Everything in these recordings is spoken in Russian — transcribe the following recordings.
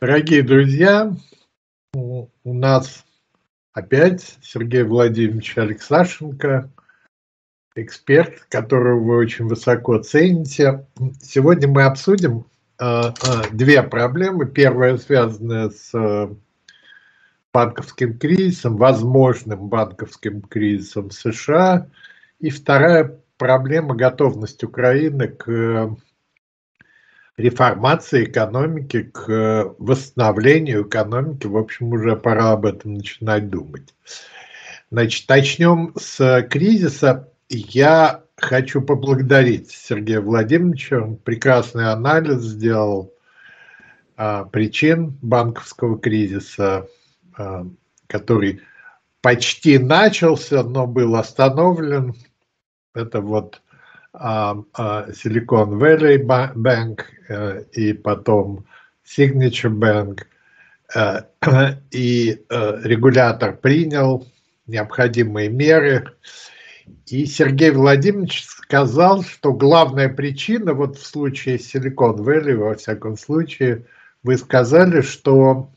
Дорогие друзья, у нас опять Сергей Владимирович Алексашенко, эксперт, которого вы очень высоко цените. Сегодня мы обсудим две проблемы. Первая связана с банковским кризисом, возможным банковским кризисом США. И вторая проблема — готовность Украины к реформации экономики, к восстановлению экономики. В общем, уже пора об этом начинать думать. Значит, начнем с кризиса. Я хочу поблагодарить Сергея Владимировича. Он прекрасный анализ сделал причин банковского кризиса, который почти начался, но был остановлен. Это вот Silicon Valley Bank и потом Signature Bank, и регулятор принял необходимые меры. И Сергей Владимирович сказал, что главная причина, вот в случае Silicon Valley, во всяком случае, вы сказали, что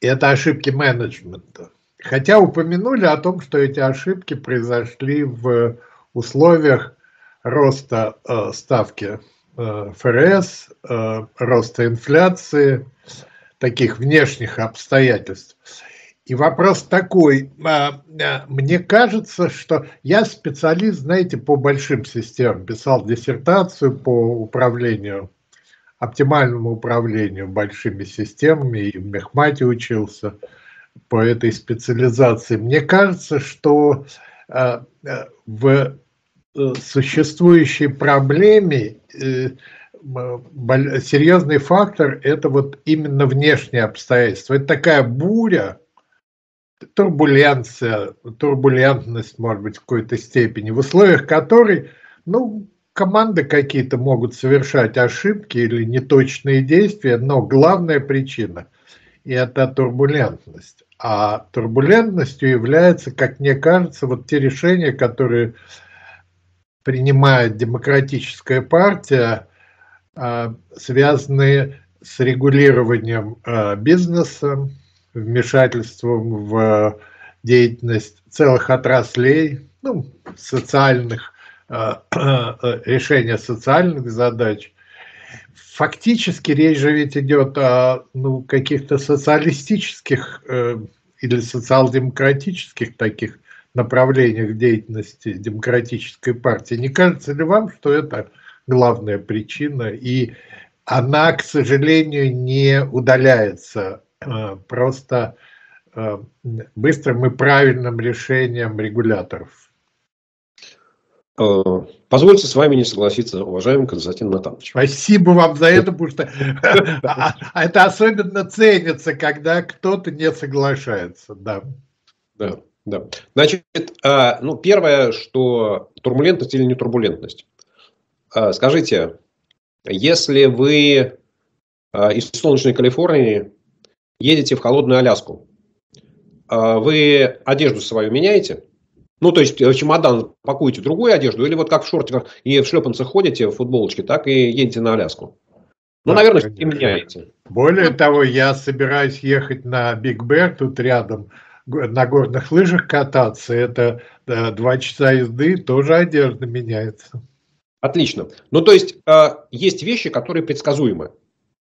это ошибки менеджмента. Хотя упомянули о том, что эти ошибки произошли в условиях роста ставки ФРС, роста инфляции, таких внешних обстоятельств. И вопрос такой, мне кажется, что я специалист, знаете, по большим системам, писал диссертацию по управлению, оптимальному управлению большими системами, и в Мехмате учился по этой специализации. Мне кажется, что в существующей проблеме серьезный фактор — это вот именно внешние обстоятельства. Это такая буря, турбуленция, турбулентность, может быть, в какой-то степени, в условиях которой, ну, команды какие-то могут совершать ошибки или неточные действия, но главная причина – это турбулентность. А турбулентностью является, как мне кажется, вот те решения, которые принимает демократическая партия, связанные с регулированием бизнеса, вмешательством в деятельность целых отраслей, ну, социальных, решения социальных задач. Фактически речь же ведь идет о каких-то социалистических или социал-демократических таких направлениях деятельности демократической партии. Не кажется ли вам, что это главная причина, и она, к сожалению, не удаляется просто быстрым и правильным решением регуляторов? Позвольте с вами не согласиться, уважаемый Константин Натанович. Спасибо вам за это, потому что это особенно ценится, когда кто-то не соглашается. Да. Значит, первое, что турбулентность или не турбулентность. Скажите, если вы из солнечной Калифорнии едете в холодную Аляску, вы одежду свою меняете? Ну, то есть, чемодан пакуете в другую одежду, или вот как в шортиках и в шлепанцах ходите, в футболочке, так и едете на Аляску. Ну, да, наверное, и меняете. Более того, я собираюсь ехать на Биг Бэр, тут рядом, на горных лыжах кататься. Это 2 часа езды, тоже одежда меняется. Отлично. Ну, то есть, есть вещи, которые предсказуемы.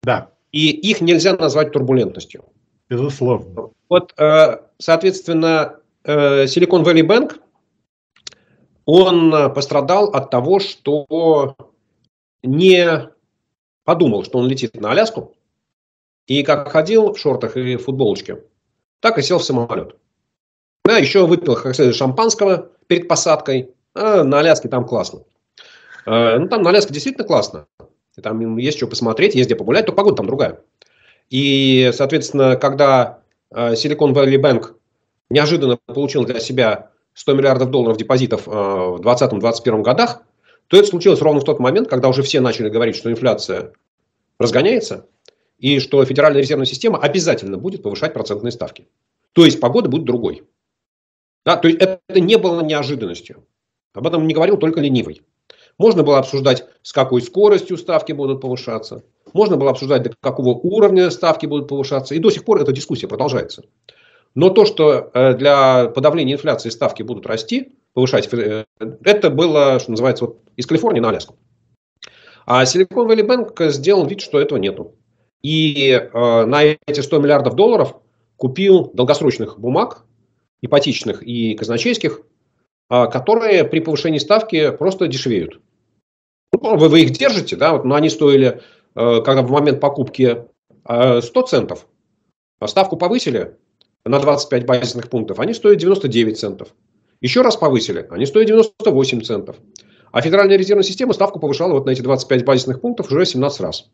Да. И их нельзя назвать турбулентностью. Безусловно. Вот, соответственно, Silicon Valley Bank, он пострадал от того, что не подумал, что он летит на Аляску, и как ходил в шортах и в футболочке, так и сел в самолет. Да, еще выпил как следует шампанского перед посадкой. На Аляске там классно. Ну, там на Аляске действительно классно. Там есть что посмотреть, есть где погулять, то погода там другая. И, соответственно, когда Silicon Valley Bank неожиданно получил для себя $100 миллиардов депозитов в 2020-2021 годах, то это случилось ровно в тот момент, когда уже все начали говорить, что инфляция разгоняется и что Федеральная резервная система обязательно будет повышать процентные ставки. То есть погода будет другой. Да, то есть это не было неожиданностью. Об этом не говорил только ленивый. Можно было обсуждать, с какой скоростью ставки будут повышаться, Можно было обсуждать, до какого уровня ставки будут повышаться. И до сих пор эта дискуссия продолжается. Но то, что для подавления инфляции ставки будут расти, повышать, это было, что называется, вот из Калифорнии на Аляску. А Silicon Valley Bank сделал вид, что этого нету. И на эти $100 миллиардов купил долгосрочных бумаг, ипотечных и казначейских, которые при повышении ставки просто дешевеют. Вы их держите, да, вот, но они стоили, когда в момент покупки 100 центов, ставку повысили на 25 базисных пунктов, они стоят 99 центов. Еще раз повысили, они стоят 98 центов. А Федеральная резервная система ставку повышала вот на эти 25 базисных пунктов уже 17 раз.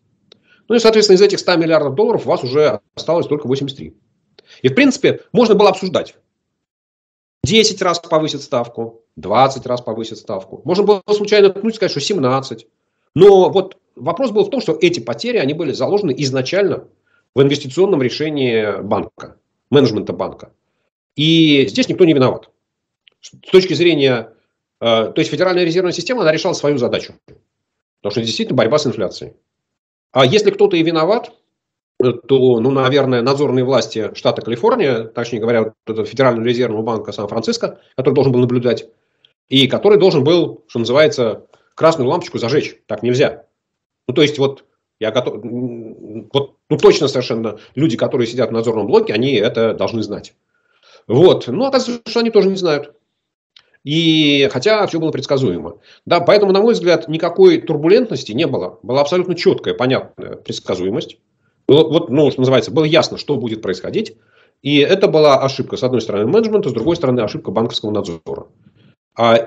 Ну и, соответственно, из этих $100 миллиардов у вас уже осталось только 83. И, в принципе, можно было обсуждать. 10 раз повысит ставку, 20 раз повысит ставку. Можно было случайно ткнуть и сказать, что 17. Но вот вопрос был в том, что эти потери, они были заложены изначально в инвестиционном решении банка, менеджмента банка. И здесь никто не виноват. С точки зрения... То есть Федеральная резервная система, она решала свою задачу. Потому что действительно борьба с инфляцией. А если кто-то и виноват, то, ну, наверное, надзорные власти штата Калифорния, точнее говоря, вот этого Федерального резервного банка Сан-Франциско, который должен был наблюдать, и который должен был, что называется, красную лампочку зажечь. Так нельзя. Ну, то есть, вот, я готов, вот, ну, точно совершенно люди, которые сидят в надзорном блоке, они это должны знать. Вот. Ну, оказывается, что они тоже не знают. И хотя все было предсказуемо. Да, поэтому, на мой взгляд, никакой турбулентности не было. Была абсолютно четкая, понятная предсказуемость. Было, вот, ну, что называется, было ясно, что будет происходить. И это была ошибка, с одной стороны, менеджмента, с другой стороны, ошибка банковского надзора.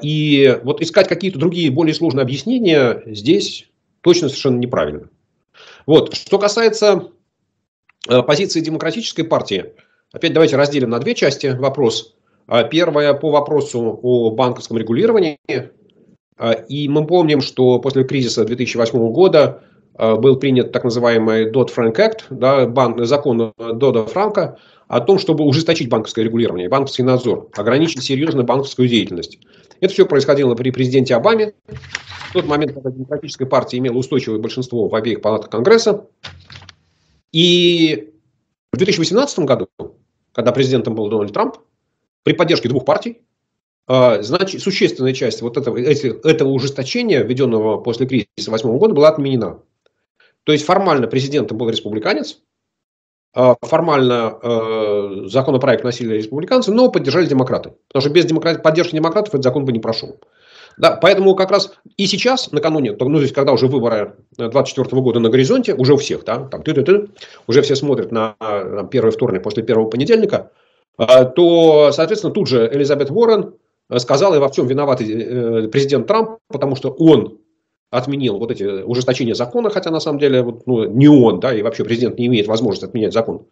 И вот искать какие-то другие, более сложные объяснения здесь точно совершенно неправильно. Вот. Что касается позиции Демократической партии, опять давайте разделим на две части вопрос. Первое по вопросу о банковском регулировании. И мы помним, что после кризиса 2008 года был принят так называемый Дод-Франк Акт, да, закон Дода-Франка, о том, чтобы ужесточить банковское регулирование, банковский надзор, ограничить серьезно банковскую деятельность. Это все происходило при президенте Обаме. В тот момент, когда Демократическая партия имела устойчивое большинство в обеих палатах Конгресса. И в 2018 году, когда президентом был Дональд Трамп, при поддержке двух партий, значит, существенная часть вот этого ужесточения, введенного после кризиса 2008 года, была отменена. То есть формально президентом был республиканец, формально законопроект носили республиканцы, но поддержали демократы. Потому что без поддержки демократов этот закон бы не прошел. Да, поэтому как раз и сейчас, накануне, ну, здесь, когда уже выборы 2024 года на горизонте, уже у всех, да, там, уже все смотрят на первый вторник после первого понедельника, то, соответственно, тут же Элизабет Уоррен сказала, и во всем виноват президент Трамп, потому что он отменил вот эти ужесточения закона, хотя на самом деле вот, ну, не он, да, и вообще президент не имеет возможности отменять закон.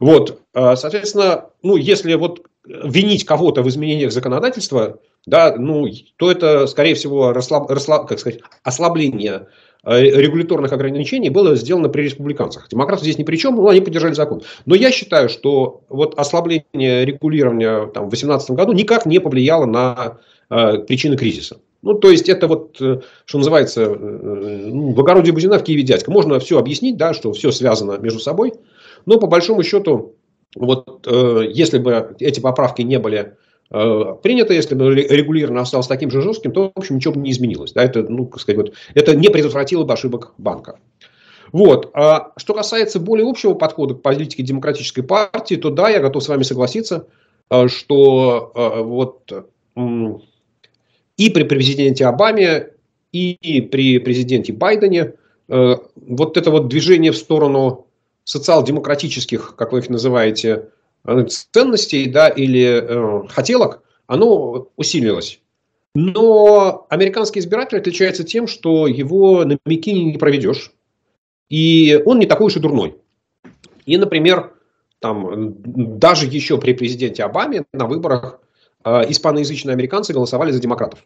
Вот, соответственно, ну, если вот винить кого-то в изменениях законодательства, да, ну, то это, скорее всего, как сказать, ослабление регуляторных ограничений было сделано при республиканцах. Демократы здесь ни при чем, но они поддержали закон. Но я считаю, что вот ослабление регулирования там, в 2018 году никак не повлияло на причины кризиса. Ну, то есть, это вот, что называется, в огороде Бузина, в Киеве дядька. Можно все объяснить, да, что все связано между собой, но по большому счету, вот, если бы эти поправки не были приняты, если бы регулирование осталось таким же жестким, то, в общем, ничего бы не изменилось. Да, это, ну, как сказать, вот, это не предотвратило бы ошибок банка. Вот. А что касается более общего подхода к политике Демократической партии, то да, я готов с вами согласиться, что вот и при президенте Обаме, и при президенте Байдене вот это вот движение в сторону социал-демократических, как вы их называете, ценностей, да, или хотелок, оно усилилось. Но американский избиратель отличается тем, что его на мякине не проведешь. И он не такой уж и дурной. И, например, там, даже еще при президенте Обаме на выборах испаноязычные американцы голосовали за демократов.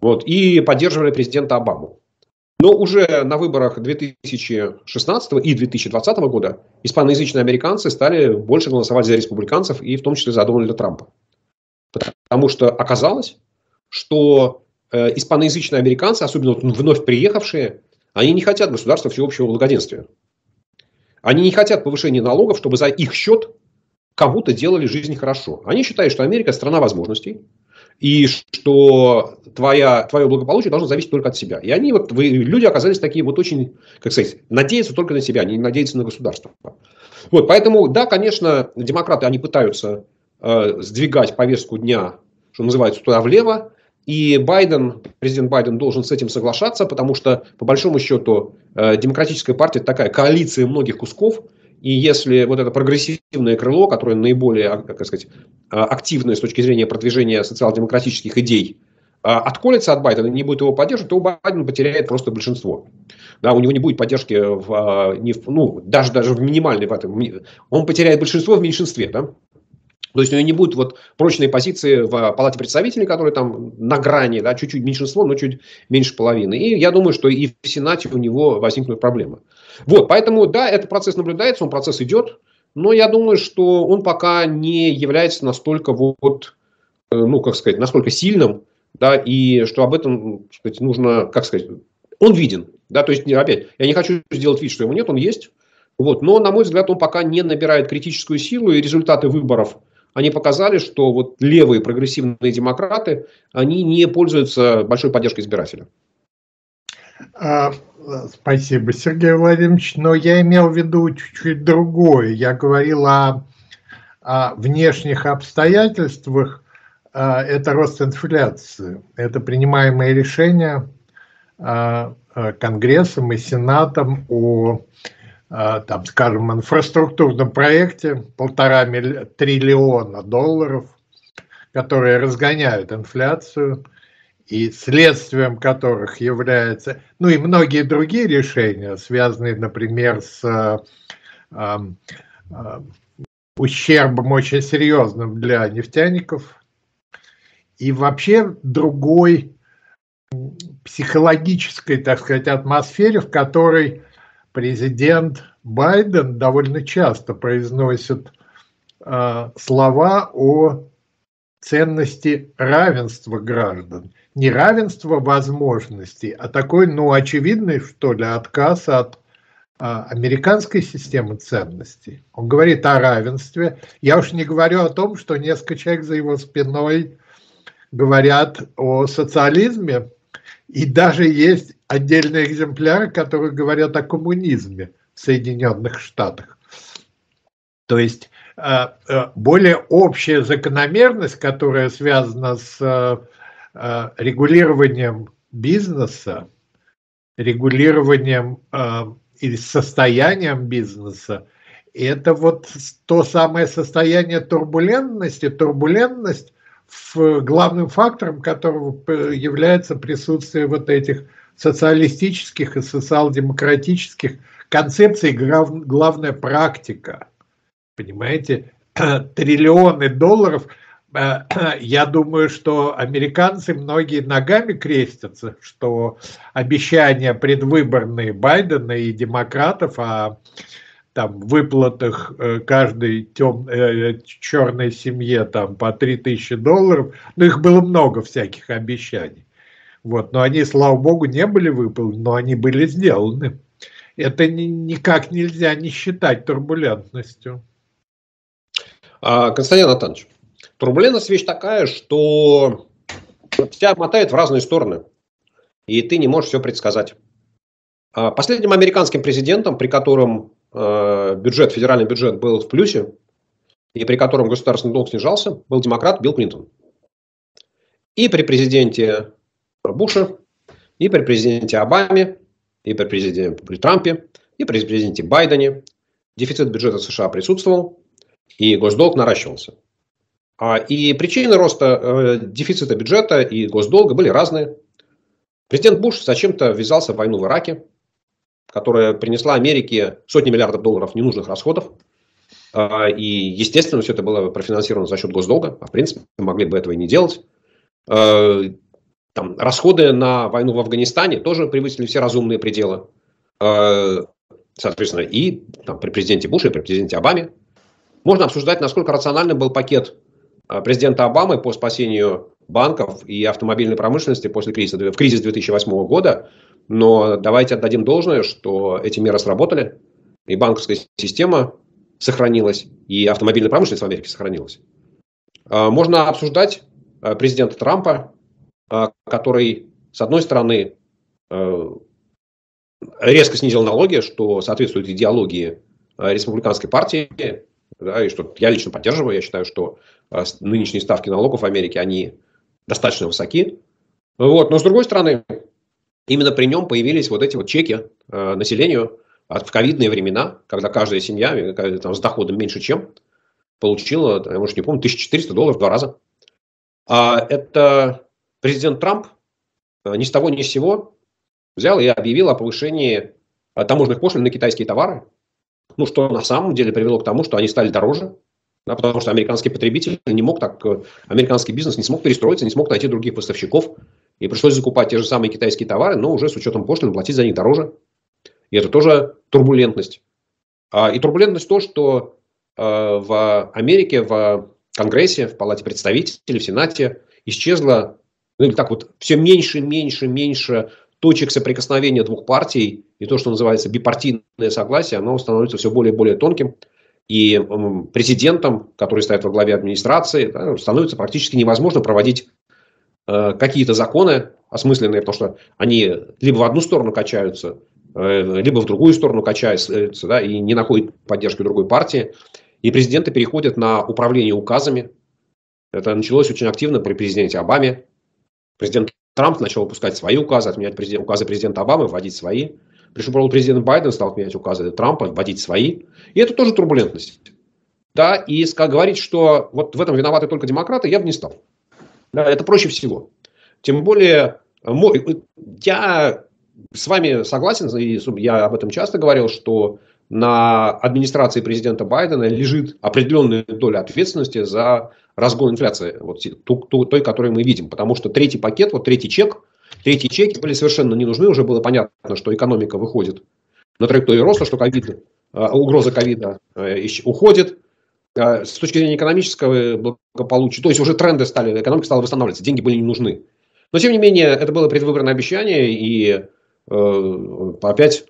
Вот, и поддерживали президента Обаму. Но уже на выборах 2016 и 2020 года испаноязычные американцы стали больше голосовать за республиканцев и в том числе за Дональда Трампа. Потому что оказалось, что испаноязычные американцы, особенно вновь приехавшие, Они не хотят государства всеобщего благоденствия. Они не хотят повышения налогов, чтобы за их счет кому-то делали жизнь хорошо. Они считают, что Америка – страна возможностей, и что твое благополучие должно зависеть только от себя. И они, люди оказались такие вот очень, как сказать, надеются только на себя, они не надеются на государство. Вот, поэтому, да, конечно, демократы, они пытаются сдвигать повестку дня, что называется, туда-влево. И Байден, президент Байден должен с этим соглашаться, потому что, по большому счету, демократическая партия – это такая коалиция многих кусков. И если вот это прогрессивное крыло, которое наиболее, как сказать, активное с точки зрения продвижения социал-демократических идей, отколется от Байдена и не будет его поддерживать, то Байден потеряет просто большинство. Да, у него не будет поддержки даже в минимальной, он потеряет большинство в меньшинстве, да? То есть у него не будет вот прочной позиции в Палате представителей, которые там на грани, да, чуть-чуть меньшинство, но чуть меньше половины. И я думаю, что и в Сенате у него возникнут проблемы. Вот, поэтому, да, этот процесс наблюдается, он процесс идет, но я думаю, что он пока не является настолько вот, ну, как сказать, настолько сильным, да, и что об этом, так сказать, нужно, как сказать, он виден, да, то есть, опять, я не хочу сделать вид, что его нет, он есть, вот, но, на мой взгляд, он пока не набирает критическую силу, и результаты выборов, они показали, что вот левые прогрессивные демократы, они не пользуются большой поддержкой избирателя. Спасибо, Сергей Владимирович. Но я имел в виду чуть-чуть другое. Я говорил о внешних обстоятельствах. Это рост инфляции. Это принимаемые решения Конгрессом и Сенатом о, там, скажем, инфраструктурном проекте $1,5 триллиона, которые разгоняют инфляцию, и следствием которых является, ну и многие другие решения, связанные, например, с ущербом очень серьезным для нефтяников, и вообще другой психологической, так сказать, атмосфере, в которой президент Байден довольно часто произносит слова о ценности равенства граждан. Не равенство возможностей, а такой, ну, очевидный, что ли, отказ от американской системы ценностей. Он говорит о равенстве. Я уж не говорю о том, что несколько человек за его спиной говорят о социализме. И даже есть отдельные экземпляры, которые говорят о коммунизме в Соединенных Штатах. То есть более общая закономерность, которая связана с регулированием бизнеса, регулированием или состоянием бизнеса, это вот то самое состояние турбулентности. Турбулентность, главным фактором которого является присутствие вот этих социалистических и социал-демократических концепций, главная практика. Понимаете, триллионы долларов. Я думаю, что американцы многие ногами крестятся, что обещания предвыборные Байдена и демократов о там, выплатах каждой черной семье там, по $3000, ну их было много всяких обещаний. Вот, но они, слава богу, не были выполнены, но они были сделаны. Это никак нельзя не считать турбулентностью. Константин Натанович. Турбулентность вещь такая, что тебя мотает в разные стороны, и ты не можешь все предсказать. Последним американским президентом, при котором бюджет, федеральный бюджет был в плюсе, и при котором государственный долг снижался, был демократ Билл Клинтон. И при президенте Буше, и при президенте Обаме, и при президенте Трампе, и при президенте Байдене дефицит бюджета США присутствовал, и госдолг наращивался. И причины роста дефицита бюджета и госдолга были разные. Президент Буш зачем-то ввязался в войну в Ираке, которая принесла Америке сотни миллиардов долларов ненужных расходов. И, естественно, все это было профинансировано за счет госдолга. А, в принципе, могли бы этого и не делать. Там, расходы на войну в Афганистане тоже превысили все разумные пределы. Соответственно, и там, при президенте Буше, и при президенте Обаме. Можно обсуждать, насколько рациональным был пакет президента Обамы по спасению банков и автомобильной промышленности после кризиса, в кризис 2008 года. Но давайте отдадим должное, что эти меры сработали, и банковская система сохранилась, и автомобильная промышленность в Америке сохранилась. Можно обсуждать президента Трампа, который, с одной стороны, резко снизил налоги, что соответствует идеологии республиканской партии, да, и что я лично поддерживаю. Я считаю, что нынешние ставки налогов в Америке, они достаточно высоки. Вот. Но с другой стороны, именно при нем появились вот эти вот чеки населению в ковидные времена, когда каждая семья там, с доходом меньше чем получила, я уже не помню, $1400 два раза. А это президент Трамп ни с того ни с сего взял и объявил о повышении таможенных пошлин на китайские товары. Ну, что на самом деле привело к тому, что они стали дороже, да, потому что американский потребитель не мог так, американский бизнес не смог перестроиться, не смог найти других поставщиков, и пришлось закупать те же самые китайские товары, но уже с учетом пошлин платить за них дороже. И это тоже турбулентность. И турбулентность то, что в Америке, в Конгрессе, в Палате представителей, в Сенате исчезло, ну, или так вот, все меньше точек соприкосновения двух партий, и то, что называется бипартийное согласие, оно становится все более и более тонким. И президентом, который стоит во главе администрации, да, становится практически невозможно проводить какие-то законы осмысленные, потому что они либо в одну сторону качаются, либо в другую сторону качаются, да, и не находят поддержки другой партии. И президенты переходят на управление указами. Это началось очень активно при президенте Обаме. Президент Трамп начал выпускать свои указы, отменять указы президента Обамы, вводить свои. Пришел президент Байден, стал отменять указы Трампа, вводить свои. И это тоже турбулентность. Да, и говорить, что вот в этом виноваты только демократы, я бы не стал. Да, это проще всего. Тем более, я с вами согласен, и я об этом часто говорил, что на администрации президента Байдена лежит определенная доля ответственности за разгон инфляции, вот той, которую мы видим. Потому что третий пакет, вот третьи чеки были совершенно не нужны. Уже было понятно, что экономика выходит на траекторию роста, что угроза ковида уходит. С точки зрения экономического благополучия, то есть уже тренды стали, экономика стала восстанавливаться, деньги были не нужны. Но тем не менее, это было предвыборное обещание, и опять...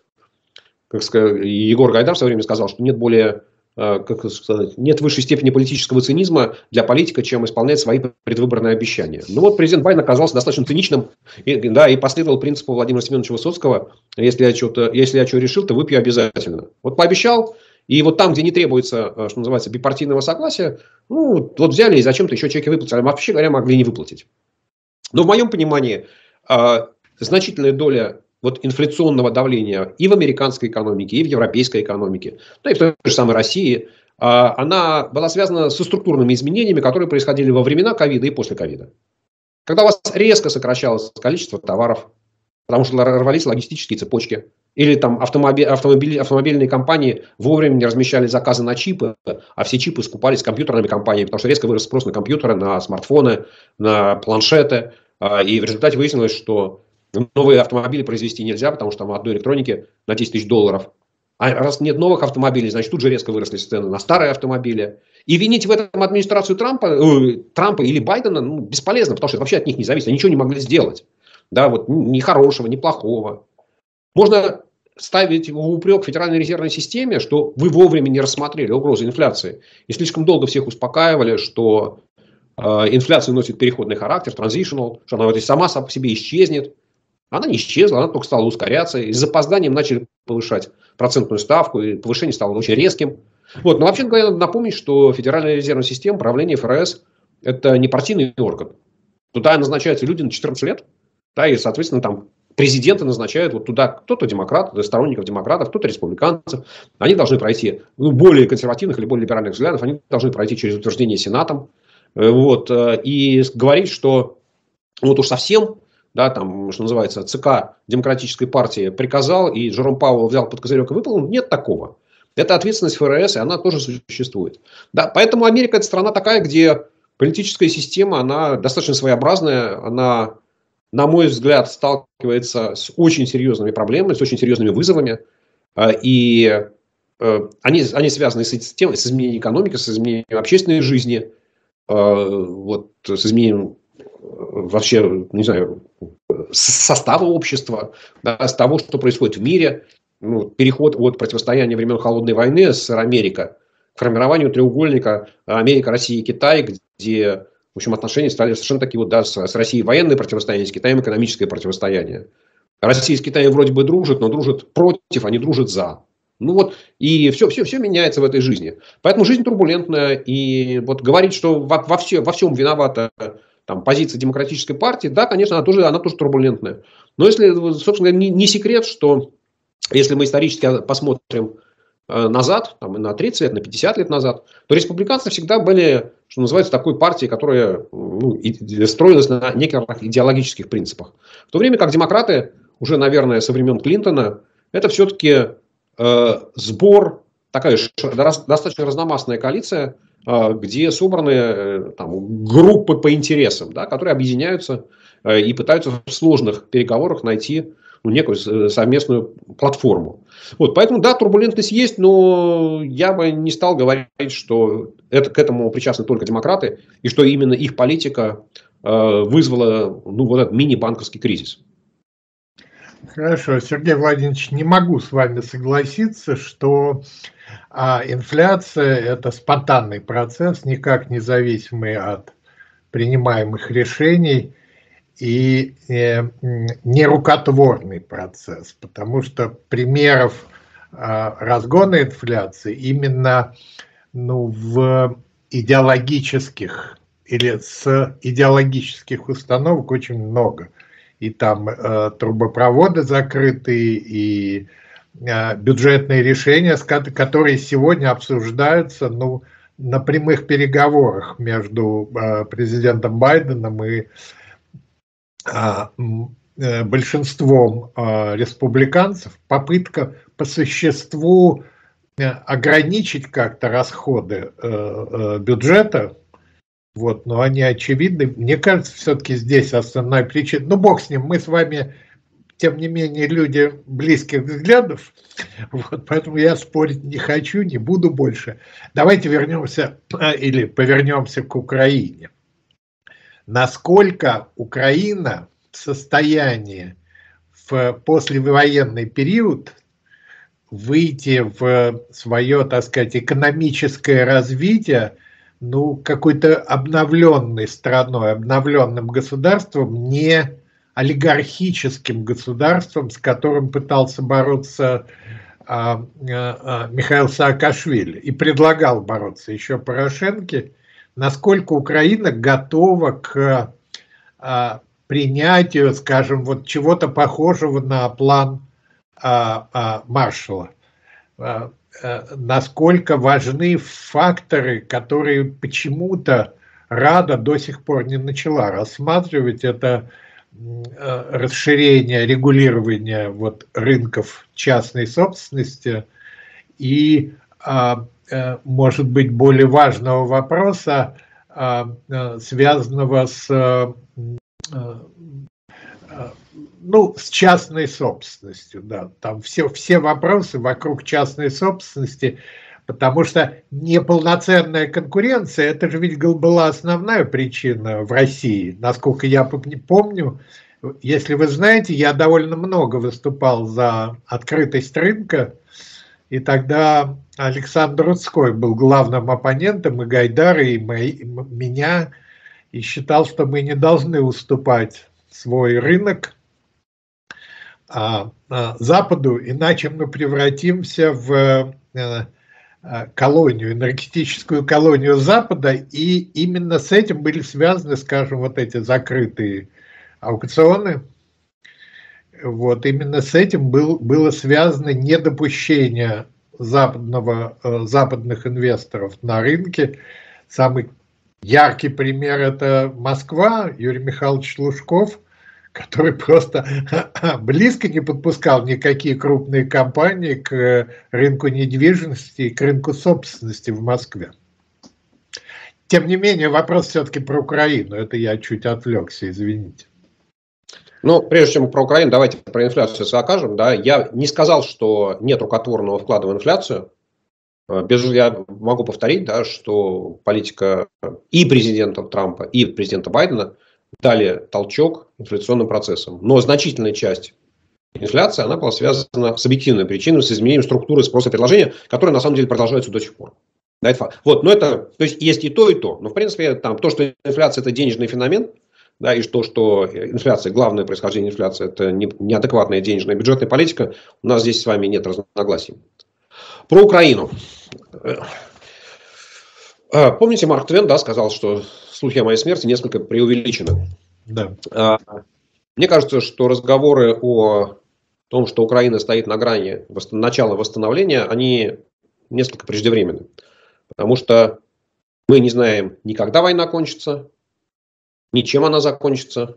Как сказать, Егор Гайдар в свое время сказал, что нет более, нет высшей степени политического цинизма для политика, чем исполнять свои предвыборные обещания. Ну вот президент Байден оказался достаточно циничным и последовал принципу Владимира Семеновича Высоцкого: если я что решил, то выпью обязательно. Вот пообещал, и вот там, где не требуется, что называется, бипартийного согласия, ну вот взяли и зачем-то еще чеки выплатили, а вообще говоря, могли не выплатить. Но в моем понимании значительная доля вот инфляционного давления и в американской экономике, и в европейской экономике, да и в той же самой России, она была связана со структурными изменениями, которые происходили во времена ковида и после ковида. Когда у вас резко сокращалось количество товаров, потому что рвались логистические цепочки, или там автомобильные компании вовремя не размещали заказы на чипы, а все чипы скупались компьютерными компаниями, потому что резко вырос спрос на компьютеры, на смартфоны, на планшеты, и в результате выяснилось, что новые автомобили произвести нельзя, потому что там одной электроники на $10 000. А раз нет новых автомобилей, значит, тут же резко выросли цены на старые автомобили. И винить в этом администрацию Трампа или Байдена бесполезно, потому что вообще от них не зависит. Они ничего не могли сделать. Да, вот, ни хорошего, ни плохого. Можно ставить упрек Федеральной резервной системе, что вы вовремя не рассмотрели угрозы инфляции. И слишком долго всех успокаивали, что инфляция носит переходный характер, транзишнл, что она вот сама по себе исчезнет. Она не исчезла, она только стала ускоряться. И с запозданием начали повышать процентную ставку, и повышение стало очень резким. Вот. Но вообще говоря, надо напомнить, что Федеральная резервная система, правление ФРС – это не партийный орган. Туда назначаются люди на 14 лет, да, и, соответственно, там президенты назначают вот туда кто-то демократ, сторонников демократов, кто-то республиканцев. Они должны пройти, более консервативных или более либеральных взглядов, они должны пройти через утверждение Сенатом. Вот. И говорить, что вот уж совсем... Да, там, что называется, ЦК Демократической партии приказал, и Джером Пауэлл взял под козырек и выполнил. Нет такого. Это ответственность ФРС, и она тоже существует. Да, поэтому Америка – это страна такая, где политическая система, она достаточно своеобразная. Она, на мой взгляд, сталкивается с очень серьезными проблемами, с очень серьезными вызовами. И они связаны с тем, с изменением экономики, с изменением общественной жизни, вот, с изменением вообще, не знаю, состава общества, да, с того, что происходит в мире, ну, переход от противостояния времен Холодной войны с Америка к формированию треугольника Америка, Россия и Китай, где, в общем, отношения стали совершенно такие вот, да, с Россией военное противостояние, с Китаем экономическое противостояние. Россия с Китаем вроде бы дружит, но дружит против, а не дружит за. Ну вот, и все меняется в этой жизни. Поэтому жизнь турбулентная, и вот говорить, что во всем виновата там позиция демократической партии, да, конечно, она тоже турбулентная. Но если, собственно, не секрет, что если мы исторически посмотрим назад, там, на 30 лет, на 50 лет назад, то республиканцы всегда были, что называется, такой партией, которая, ну, строилась на некоторых идеологических принципах. В то время как демократы уже, наверное, со времен Клинтона, это все-таки сбор, такая достаточно разномастная коалиция, где собраны там, группы по интересам, да, которые объединяются и пытаются в сложных переговорах найти, ну, некую совместную платформу. Вот, поэтому, да, турбулентность есть, но я бы не стал говорить, что к этому причастны только демократы, и что именно их политика вызвала, ну, вот этот мини-банковский кризис. Хорошо, Сергей Владимирович, не могу с вами согласиться, что инфляция – это спонтанный процесс, никак не зависимый от принимаемых решений, и не рукотворный процесс, потому что примеров разгона инфляции именно, ну, в идеологических или с идеологических установок очень много. И там трубопроводы закрыты, и бюджетные решения, которые сегодня обсуждаются, ну, на прямых переговорах между президентом Байденом и большинством республиканцев, попытка по существу ограничить как-то расходы бюджета, вот, но они очевидны. Мне кажется, все-таки здесь основная причина. Ну, бог с ним, мы с вами, тем не менее, люди близких взглядов, вот, поэтому я спорить не хочу, не буду больше. Давайте вернемся или повернемся к Украине. Насколько Украина в состоянии в послевоенный период выйти в свое, так сказать, экономическое развитие, ну, какой-то обновленной страной, обновленным государством, не олигархическим государством, с которым пытался бороться Михаил Саакашвили и предлагал бороться еще Порошенко. Насколько Украина готова к принятию, скажем, вот чего-то похожего на план Маршалла? Насколько важны факторы, которые почему-то Рада до сих пор не начала рассматривать? Это расширение, регулирование вот рынков частной собственности и... может быть, более важного вопроса, связанного с, ну, с частной собственностью. Да. Там все вопросы вокруг частной собственности, потому что неполноценная конкуренция, это же ведь была основная причина в России, насколько я помню. Если вы знаете, я довольно много выступал за открытость рынка, и тогда Александр Руцкой был главным оппонентом и Гайдара, и меня, и считал, что мы не должны уступать свой рынок Западу, иначе мы превратимся в колонию, энергетическую колонию Запада, и именно с этим были связаны, скажем, вот эти закрытые аукционы. Вот, именно с этим было связано недопущение западных инвесторов на рынке. Самый яркий пример – это Москва, Юрий Михайлович Лужков, который просто близко не подпускал никакие крупные компании к рынку недвижимости и к рынку собственности в Москве. Тем не менее, вопрос все-таки про Украину. Это я чуть отвлекся, извините. Ну, прежде чем про Украину, давайте про инфляцию скажем. Да. Я не сказал, что нет рукотворного вклада в инфляцию. Я могу повторить, да, что политика и президента Трампа, и президента Байдена дали толчок инфляционным процессам. Но значительная часть инфляции, она была связана с объективной причиной, с изменением структуры спроса и предложения, которая на самом деле продолжается до сих пор. Да, это факт. Вот, но это, то есть есть и то, но в принципе там то, что инфляция – это денежный феномен, да, и то, что инфляция, главное происхождение инфляции – это неадекватная денежная бюджетная политика, у нас здесь с вами нет разногласий. Про Украину. Помните, Марк Твен, да, сказал, что слухи о моей смерти несколько преувеличены. Да. Мне кажется, что разговоры о том, что Украина стоит на грани начала восстановления, они несколько преждевременны. Потому что мы не знаем, ни когда война кончится, ни чем она закончится,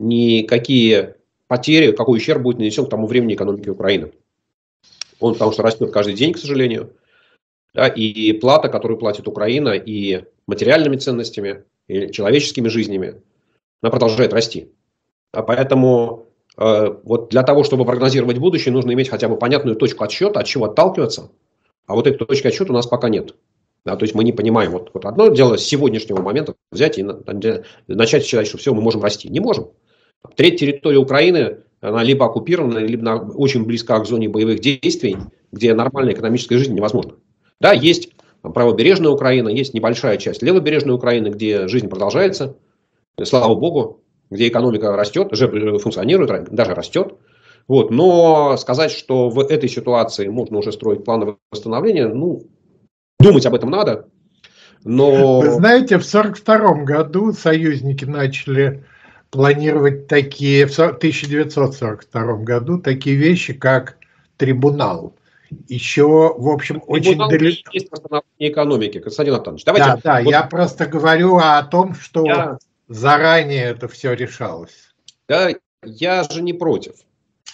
ни какие потери, какой ущерб будет нанесен к тому времени экономике Украины. Он потому что растет каждый день, к сожалению. Да, и плата, которую платит Украина, и материальными ценностями, и человеческими жизнями, она продолжает расти. А поэтому вот для того, чтобы прогнозировать будущее, нужно иметь хотя бы понятную точку отсчета, от чего отталкиваться. А вот этой точки отсчета у нас пока нет. Да, то есть мы не понимаем. Вот одно дело с сегодняшнего момента взять и начать считать, что все, мы можем расти. Не можем. Треть территории Украины, она либо оккупирована, либо очень близка к зоне боевых действий, где нормальная экономическая жизнь невозможна. Да, есть там, правобережная Украина, есть небольшая часть левобережной Украины, где жизнь продолжается, слава богу, где экономика растет, функционирует, даже растет. Вот. Но сказать, что в этой ситуации можно уже строить планы восстановления, ну, думать об этом надо. Но... Вы знаете, в 1942 году союзники начали планировать такие, в 1942 году, такие вещи, как трибунал. Еще, в общем, очень далеко. Есть восстановление экономики, Константин Анатольевич. Давайте. Да, да, вот... я просто говорю о том, что заранее это все решалось. Да, я же не против.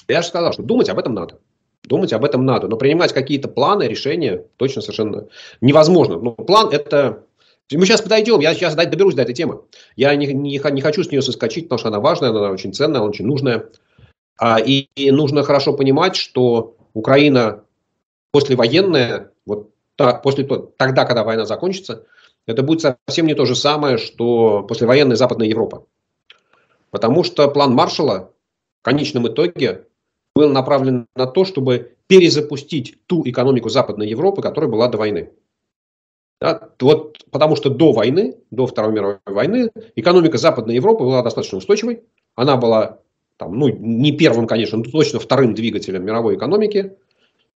Я же сказал, что думать об этом надо. Думать об этом надо. Но принимать какие-то планы, решения точно совершенно невозможно. Но план это... Мы сейчас подойдем, я сейчас доберусь до этой темы. Я не хочу с нее соскочить, потому что она важная, она очень ценная, она очень нужная. И нужно хорошо понимать, что Украина... Послевоенная, вот тогда, когда война закончится, это будет совсем не то же самое, что послевоенная Западная Европа. Потому что план Маршалла в конечном итоге был направлен на то, чтобы перезапустить ту экономику Западной Европы, которая была до войны. Да? Вот, потому что до войны, до Второй мировой войны, экономика Западной Европы была достаточно устойчивой. Она была там, ну, не первым, конечно, но точно вторым двигателем мировой экономики.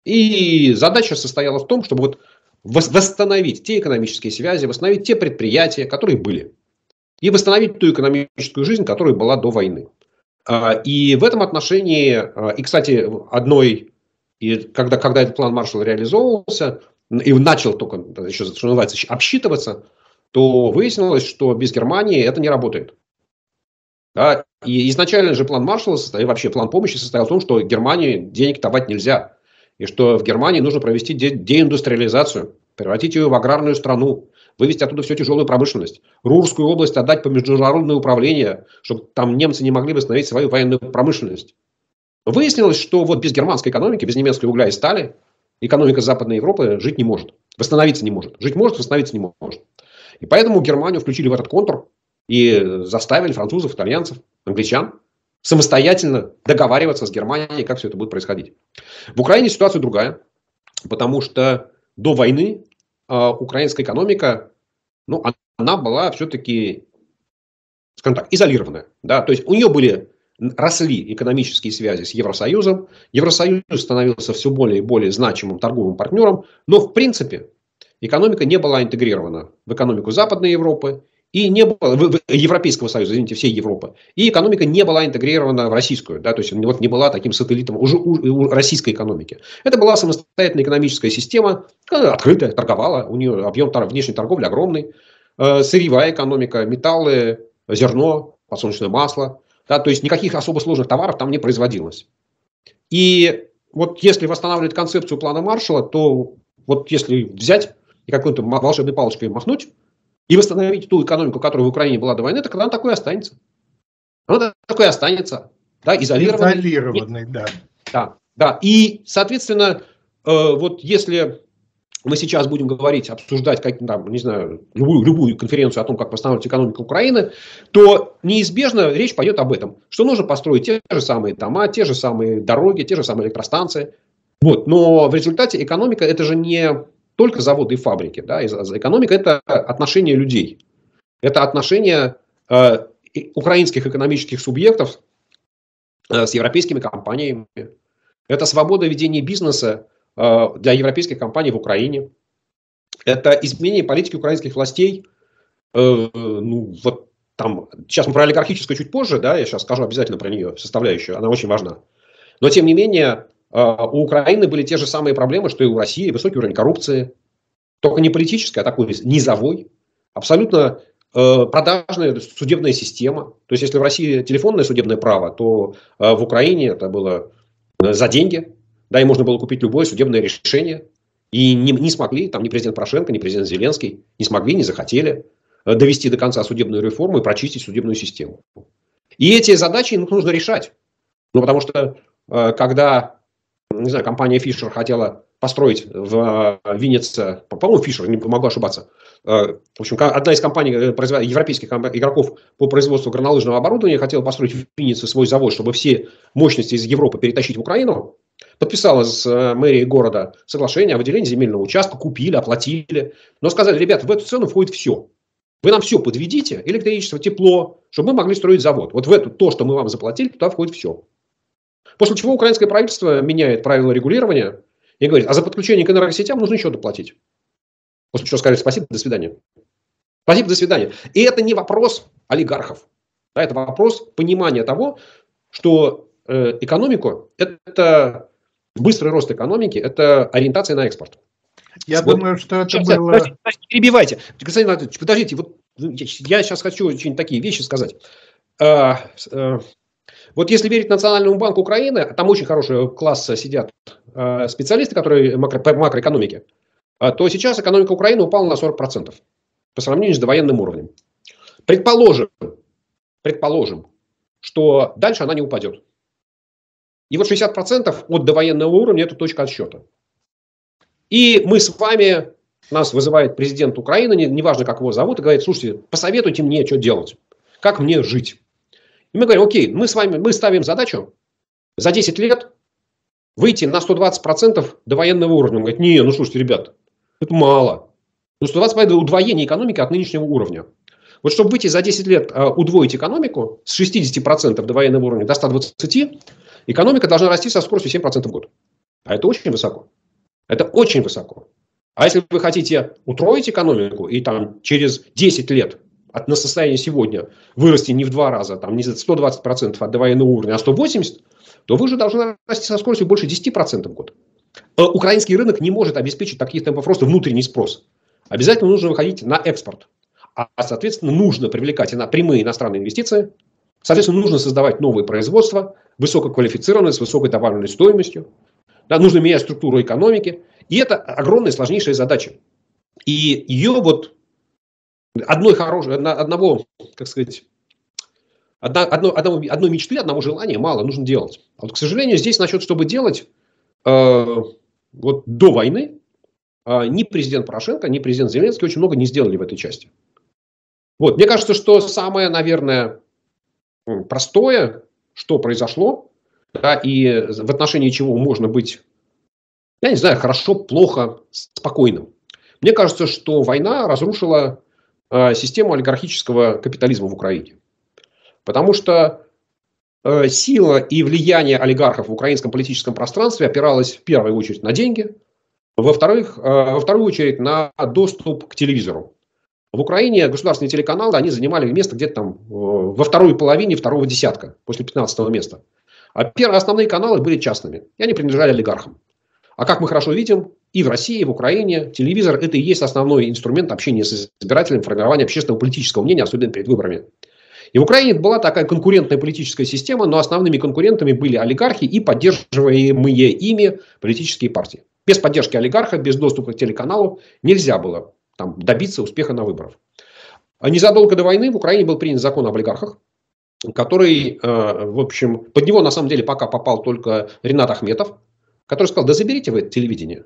И задача состояла в том, чтобы вот восстановить те экономические связи, восстановить те предприятия, которые были. И восстановить ту экономическую жизнь, которая была до войны. И в этом отношении, и, кстати, когда этот план Маршалла реализовывался, и начал только, еще, что называется, обсчитываться, то выяснилось, что без Германии это не работает. Да? И изначально же план Маршалла, и вообще план помощи состоял в том, что Германии денег давать нельзя. И что в Германии нужно провести деиндустриализацию, превратить ее в аграрную страну, вывести оттуда всю тяжелую промышленность, Рурскую область отдать по международное управление, чтобы там немцы не могли восстановить свою военную промышленность. Выяснилось, что вот без германской экономики, без немецкого угля и стали, экономика Западной Европы жить не может, восстановиться не может. Жить может, восстановиться не может. И поэтому Германию включили в этот контур и заставили французов, итальянцев, англичан самостоятельно договариваться с Германией, как все это будет происходить. В Украине ситуация другая, потому что до войны украинская экономика, ну, она была все-таки, скажем так, изолированная. Да? То есть у нее росли экономические связи с Евросоюзом, Евросоюз становился все более и более значимым торговым партнером, но в принципе экономика не была интегрирована в экономику Западной Европы, и не было, Европейского Союза, извините, всей Европы. И экономика не была интегрирована в российскую. Да, то есть вот не была таким сателлитом уже у российской экономики. Это была самостоятельная экономическая система, открытая, торговала. У нее объем внешней торговли огромный. Сырьевая экономика, металлы, зерно, подсолнечное масло. Да, то есть никаких особо сложных товаров там не производилось. И вот если восстанавливать концепцию плана Маршалла, то вот если взять и какой-то волшебной палочкой махнуть, и восстановить ту экономику, которая в Украине была до войны, так она такой и останется. Она такой и останется. Да, изолированной. Изолированной, да. Да, да. И, соответственно, вот если Мы сейчас будем говорить, обсуждать, как, там, не знаю, любую конференцию о том, как восстанавливать экономику Украины, то неизбежно речь пойдет об этом, что нужно построить те же самые дома, те же самые дороги, те же самые электростанции. Вот. Но в результате экономика – это же не только заводы и фабрики. Да? Экономика – это отношение людей. Это отношение украинских экономических субъектов с европейскими компаниями. Это свобода ведения бизнеса для европейских компаний в Украине. Это изменение политики украинских властей. Ну, вот там, сейчас мы про олигархическую чуть позже, да, я сейчас скажу обязательно про нее, составляющую, она очень важна. Но, тем не менее, у Украины были те же самые проблемы, что и у России. Высокий уровень коррупции. Только не политической, а такой низовой. Абсолютно продажная судебная система. То есть, если в России телефонное судебное право, то в Украине это было за деньги. Да, и можно было купить любое судебное решение. И не смогли, там ни президент Порошенко, ни президент Зеленский, не смогли, не захотели довести до конца судебную реформу и прочистить судебную систему. И эти задачи нужно решать. Ну, потому что, когда, не знаю, компания Фишер хотела построить в Виннице, по-моему, Фишер, не могу ошибаться, в общем, одна из компаний, европейских игроков по производству горнолыжного оборудования хотела построить в Виннице свой завод, чтобы все мощности из Европы перетащить в Украину. Подписала с мэрией города соглашение о выделении земельного участка, купили, оплатили. Но сказали, ребята, в эту цену входит все. Вы нам все подведите, электричество, тепло, чтобы мы могли строить завод. Вот в эту, то, что мы вам заплатили, туда входит все. После чего украинское правительство меняет правила регулирования и говорит, а за подключение к энергосетям нужно еще доплатить. После чего сказали, спасибо, до свидания. Спасибо, до свидания. И это не вопрос олигархов. Да, это вопрос понимания того, что экономику, это быстрый рост экономики, это ориентация на экспорт. Я вот думаю, что это сейчас, было... Подождите, перебивайте. Константин Анатольевич, подождите, вот я сейчас хочу очень такие вещи сказать. Вот если верить Национальному банку Украины, там очень хороший класс сидят специалисты, которые по макроэкономике, то сейчас экономика Украины упала на 40% по сравнению с довоенным уровнем. Предположим, что дальше она не упадет. И вот 60% от довоенного уровня – это точка отсчета. И мы с вами, нас вызывает президент Украины, неважно, как его зовут, и говорит, слушайте, посоветуйте мне, что делать, как мне жить. И мы говорим, окей, мы с вами, мы ставим задачу за 10 лет выйти на 120% довоенного уровня. Он говорит, не, ну слушайте, ребят, это мало. Ну 120% – это удвоение экономики от нынешнего уровня. Вот чтобы выйти за 10 лет, удвоить экономику с 60% довоенного уровня до 120%, экономика должна расти со скоростью 7% в год. А это очень высоко. Это очень высоко. А если вы хотите утроить экономику и там через 10 лет на состояние сегодня вырасти не в 2 раза, там не 120% от довоенного уровня, а 180%, то вы же должны расти со скоростью больше 10% в год. Украинский рынок не может обеспечить таких темпов роста внутренний спрос. Обязательно нужно выходить на экспорт. А, соответственно, нужно привлекать прямые иностранные инвестиции. Соответственно, нужно создавать новые производства, высококвалифицированные, с высокой добавленной стоимостью. Да, нужно менять структуру экономики. И это огромная, сложнейшая задача. И ее вот одной мечты, одного желания мало, нужно делать. А вот, к сожалению, здесь насчет, чтобы делать, вот до войны, ни президент Порошенко, ни президент Зеленский очень много не сделали в этой части. Вот. Мне кажется, что самое, наверное, простое, что произошло, да, и в отношении чего можно быть, я не знаю, хорошо, плохо, спокойным. Мне кажется, что война разрушила систему олигархического капитализма в Украине. Потому что сила и влияние олигархов в украинском политическом пространстве опиралась в первую очередь на деньги, во вторую очередь на доступ к телевизору. В Украине государственные телеканалы, они занимали место где-то там во второй половине второго десятка, после 15-го места. А первые основные каналы были частными, и они принадлежали олигархам. А как мы хорошо видим, и в России, и в Украине телевизор – это и есть основной инструмент общения с избирателями, формирования общественного политического мнения, особенно перед выборами. И в Украине была такая конкурентная политическая система, но основными конкурентами были олигархи и поддерживаемые ими политические партии. Без поддержки олигарха, без доступа к телеканалу нельзя было там добиться успеха на выборах. Незадолго до войны в Украине был принят закон об олигархах, который, в общем, под него на самом деле пока попал только Ренат Ахметов, который сказал, да заберите вы телевидение,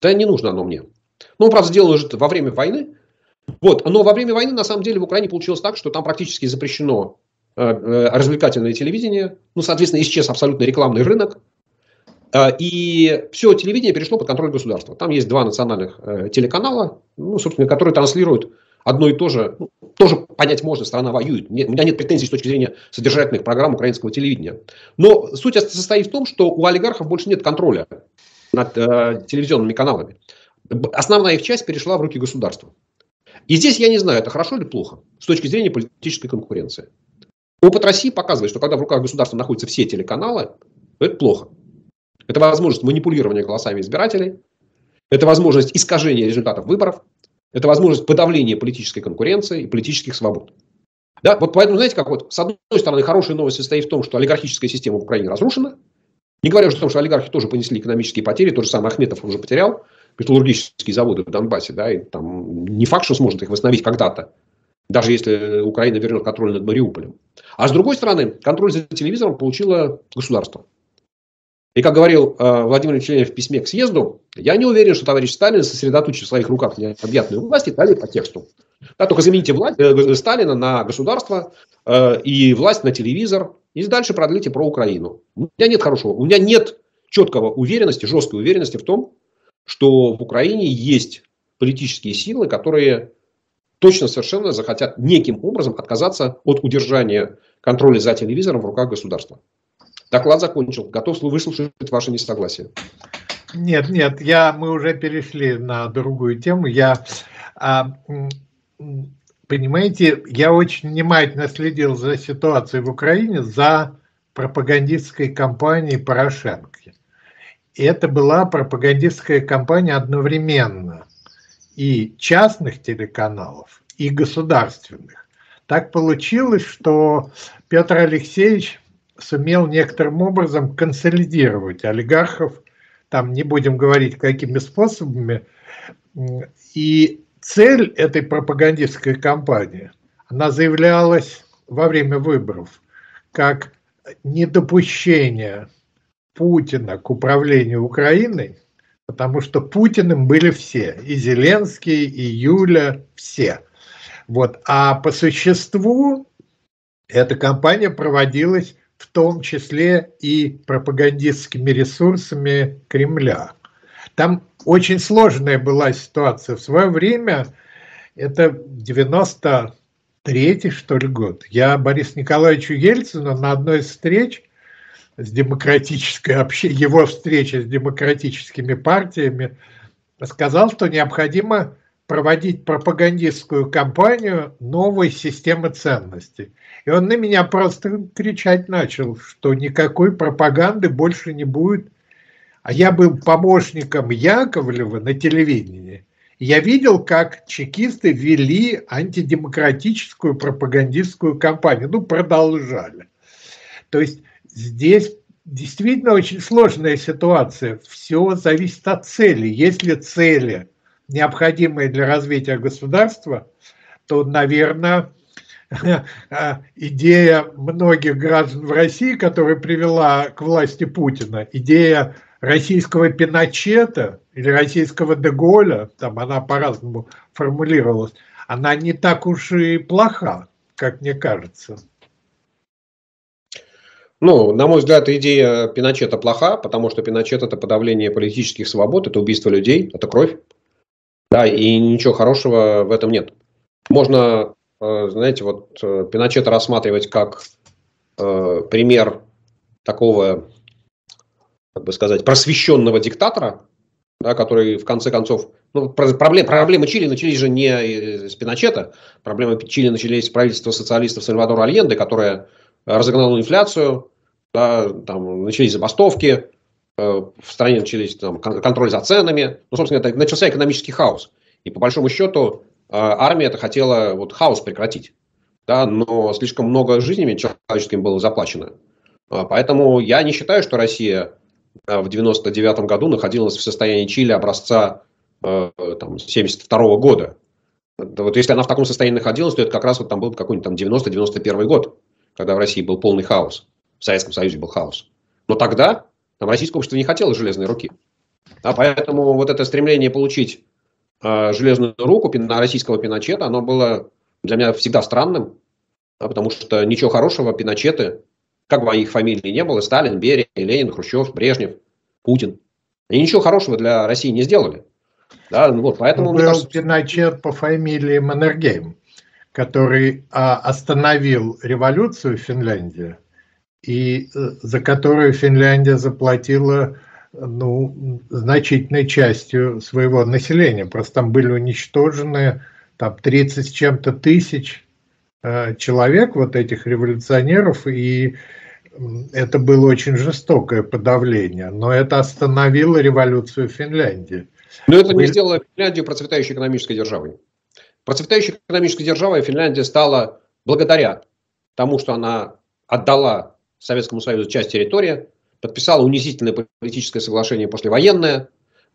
да не нужно оно мне. Но он, правда, сделал уже во время войны. Вот. Но во время войны, на самом деле, в Украине получилось так, что там практически запрещено развлекательное телевидение. Ну, соответственно, исчез абсолютно рекламный рынок. И все телевидение перешло под контроль государства. Там есть два национальных телеканала, ну, собственно, которые транслируют одно и то же. Ну, тоже понять можно, страна воюет. У меня нет претензий с точки зрения содержательных программ украинского телевидения. Но суть состоит в том, что у олигархов больше нет контроля над телевизионными каналами. Основная их часть перешла в руки государства. И здесь я не знаю, это хорошо или плохо с точки зрения политической конкуренции. Опыт России показывает, что когда в руках государства находятся все телеканалы, это плохо. Это возможность манипулирования голосами избирателей, это возможность искажения результатов выборов, это возможность подавления политической конкуренции и политических свобод. Да? Вот поэтому, знаете, как вот, с одной стороны, хорошая новость состоит в том, что олигархическая система в Украине разрушена, не говоря уже о том, что олигархи тоже понесли экономические потери, тот же самый Ахметов уже потерял металлургические заводы в Донбассе, да, и там не факт, что сможет их восстановить когда-то, даже если Украина вернет контроль над Мариуполем. А с другой стороны, контроль за телевизором получило государство. И как говорил Владимир Владимирович в письме к съезду, я не уверен, что товарищ Сталин сосредоточит в своих руках необъятную власть и далее по тексту. Да, только замените власть, Сталина на государство и власть на телевизор, и дальше продлите про Украину. У меня нет хорошего, у меня нет четкого уверенности, жесткой уверенности в том, что в Украине есть политические силы, которые точно совершенно захотят неким образом отказаться от удержания контроля за телевизором в руках государства. Доклад закончил. Готов выслушать ваше несогласие. Нет, нет, мы уже перешли на другую тему. Понимаете, я очень внимательно следил за ситуацией в Украине, за пропагандистской кампанией Порошенко. И это была пропагандистская кампания одновременно и частных телеканалов, и государственных. Так получилось, что Петр Алексеевич сумел некоторым образом консолидировать олигархов, там не будем говорить какими способами, и цель этой пропагандистской кампании, она заявлялась во время выборов как недопущение Путина к управлению Украиной, потому что Путиным были все, и Зеленский, и Юля, все. Вот. А по существу эта кампания проводилась в том числе и пропагандистскими ресурсами Кремля. Там очень сложная была ситуация. В свое время, это 93-й, что ли, год, я Борису Николаевичу Ельцину на одной из встреч, его встречи с демократическими партиями, сказал, что необходимо проводить пропагандистскую кампанию новой системы ценностей. И он на меня просто кричать начал, что никакой пропаганды больше не будет. А я был помощником Яковлева на телевидении. И я видел, как чекисты вели антидемократическую пропагандистскую кампанию. Ну, продолжали. То есть здесь действительно очень сложная ситуация. Все зависит от цели. Если цели необходимые для развития государства, то, наверное, идея многих граждан в России, которая привела к власти Путина, идея российского Пиночета или российского де Голля, там она по-разному формулировалась, она не так уж и плоха, как мне кажется. Ну, на мой взгляд, идея Пиночета плоха, потому что Пиночет – это подавление политических свобод, это убийство людей, это кровь. Да, и ничего хорошего в этом нет. Можно, знаете, вот Пиночета рассматривать как пример такого, как бы сказать, просвещенного диктатора, да, который в конце концов... Ну, проблемы Чили начались же не с Пиночета. Проблемы Чили начались с правительства социалистов Сальвадора Альенде, которое разогнало инфляцию, да, там начались забастовки. В стране начались там, контроль за ценами. Ну, собственно, это начался экономический хаос. И по большому счету армия-то хотела вот, хаос прекратить. Да, но слишком много жизнями человеческими было заплачено. Поэтому я не считаю, что Россия в 1999 году находилась в состоянии Чили образца 1972 года. Вот если она в таком состоянии находилась, то это как раз вот, там был какой-нибудь 90-91 год, когда в России был полный хаос. В Советском Союзе был хаос. Но тогда... Там российское общество не хотело железной руки. А поэтому вот это стремление получить железную руку российского Пиночета, оно было для меня всегда странным, потому что ничего хорошего Пиночеты, как бы их фамилии не было, Сталин, Берия, Ленин, Хрущев, Брежнев, Путин, они ничего хорошего для России не сделали. Да, ну вот, поэтому, был кажется... Пиночет по фамилии Маннергейм, который остановил революцию в Финляндии, и за которую Финляндия заплатила значительной частью своего населения. Просто там были уничтожены там 30 с чем-то тысяч человек, вот этих революционеров, и это было очень жестокое подавление. Но это остановило революцию в Финляндии. Но это не сделало Финляндию процветающей экономической державой. Процветающей экономической державой Финляндия стала благодаря тому, что она отдала Советскому Союзу часть территории, подписала унизительное политическое соглашение послевоенное,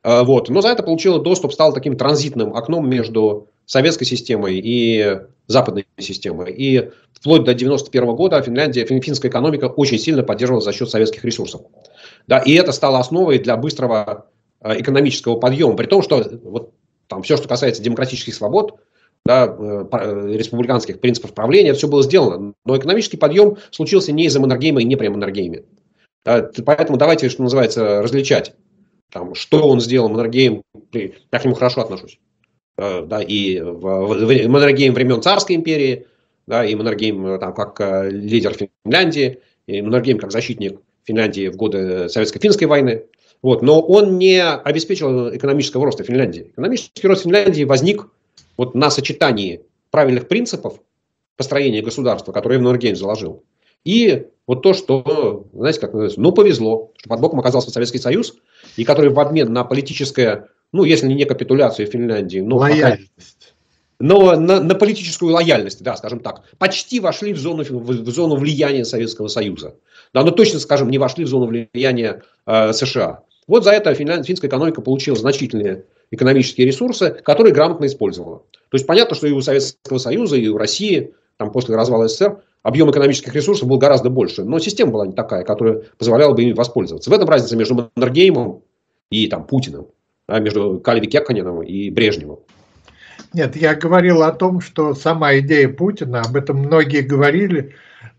вот, но за это получила доступ, стала таким транзитным окном между советской системой и западной системой. И вплоть до 1991 года финская экономика очень сильно поддерживалась за счет советских ресурсов. Да, и это стало основой для быстрого экономического подъема, при том, что вот, там, все, что касается демократических свобод, да, республиканских принципов правления, все было сделано. Но экономический подъем случился не из-за Маннергейма и не при Маннергейме. Да, поэтому давайте, что называется, различать, там, что он сделал Маннергейм, я к нему хорошо отношусь. Да, и Маннергейм времен Царской империи, да, и Маннергейм там, как лидер Финляндии, и Маннергейм как защитник Финляндии в годы Советско-финской войны. Вот, но он не обеспечил экономического роста Финляндии. Экономический рост Финляндии возник вот на сочетании правильных принципов построения государства, которые Маннергейм заложил, и вот то, что, знаете, как называется, ну повезло, что под боком оказался Советский Союз, и который в обмен на политическое, ну если не капитуляцию Финляндии, но, на политическую лояльность, да, скажем так, почти вошли в зону влияния Советского Союза, да, но точно, скажем, не вошли в зону влияния США. Вот за это финская экономика получила значительные экономические ресурсы, которые грамотно использовала. То есть понятно, что и у Советского Союза, и у России, там, после развала СССР, объем экономических ресурсов был гораздо больше, но система была не такая, которая позволяла бы им воспользоваться. В этом разница между Маннергеймом и там, Путиным, а между Калеви Кекконеном и Брежневым. Нет, я говорил о том, что сама идея Путина, об этом многие говорили,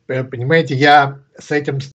понимаете, я с этим